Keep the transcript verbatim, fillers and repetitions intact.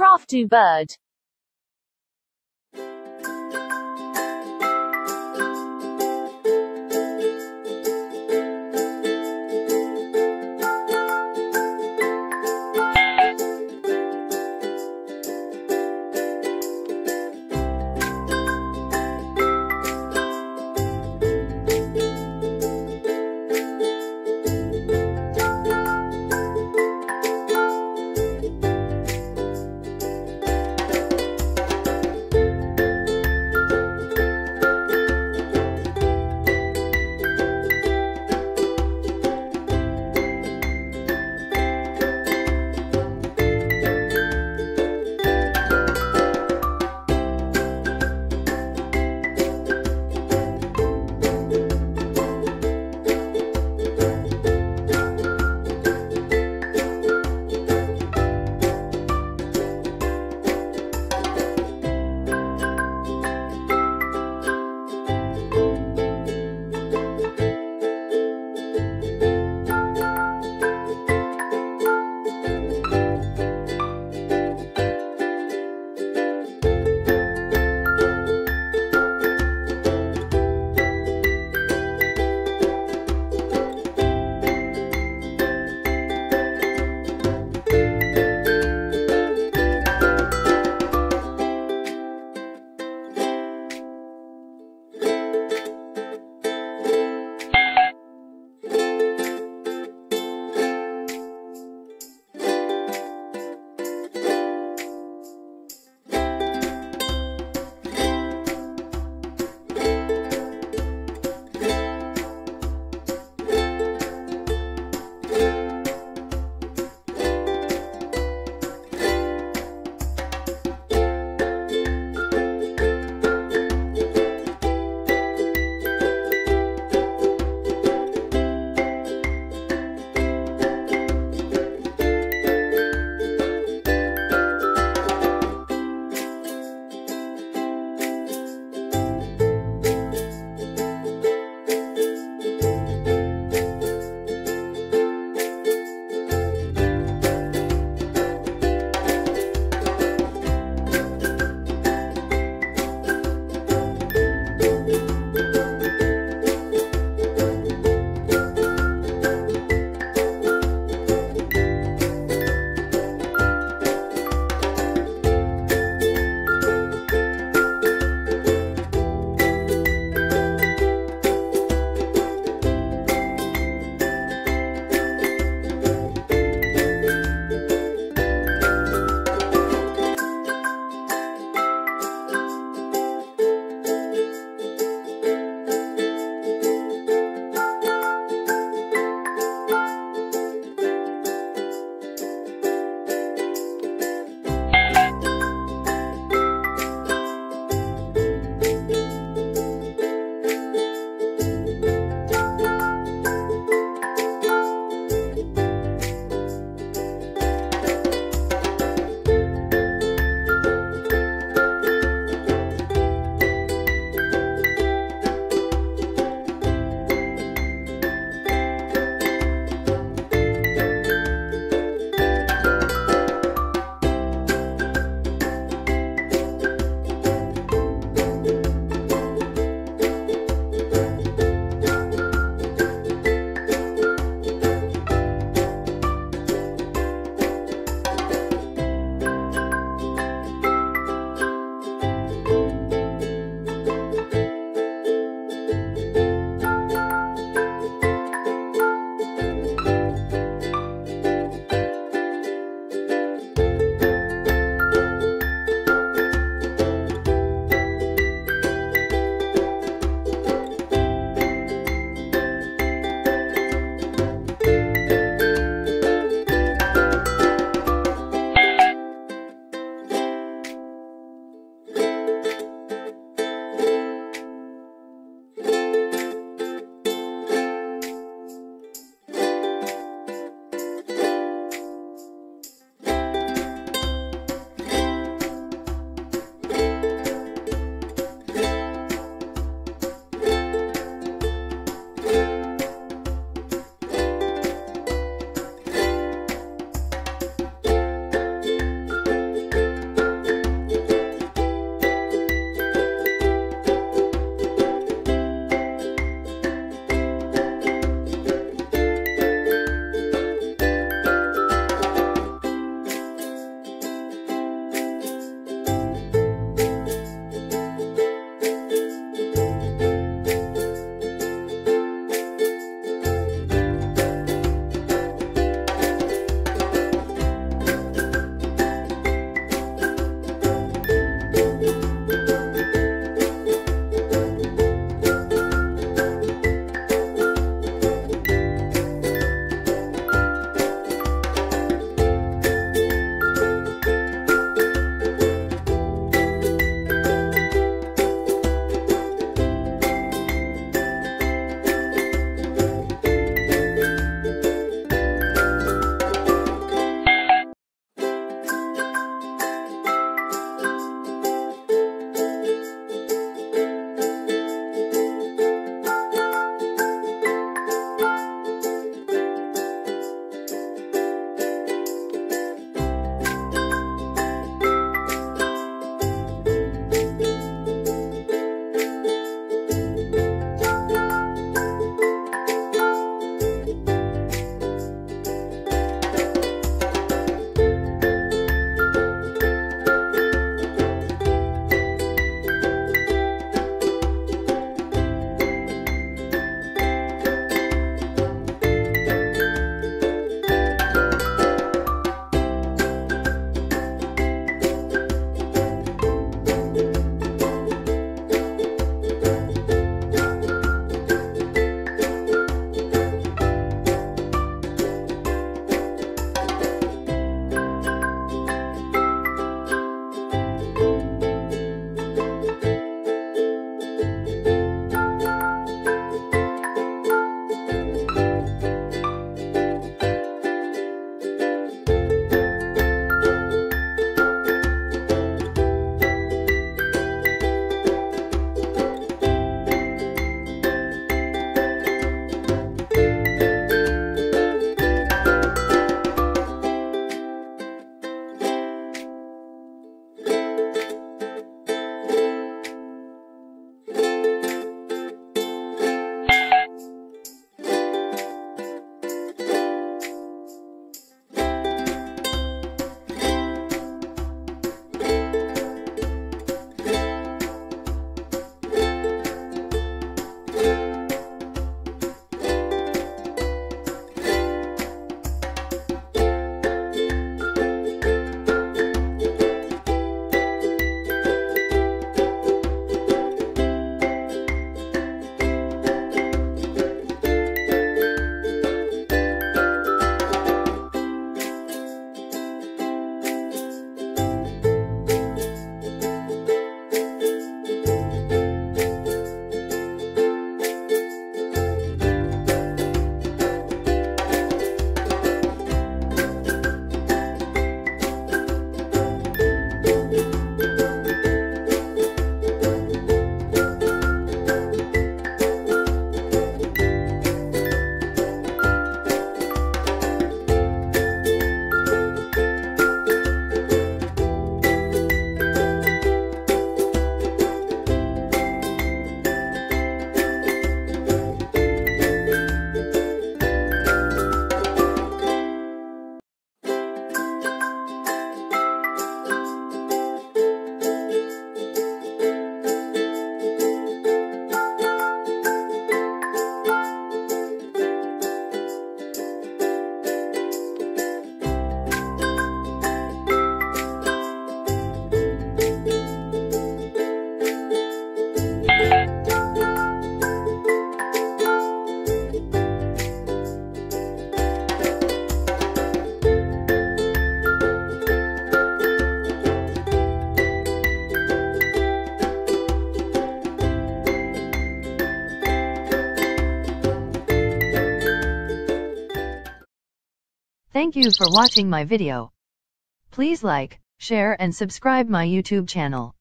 Craft O Bird. Thank you for watching my video. Please like, share and subscribe my YouTube channel.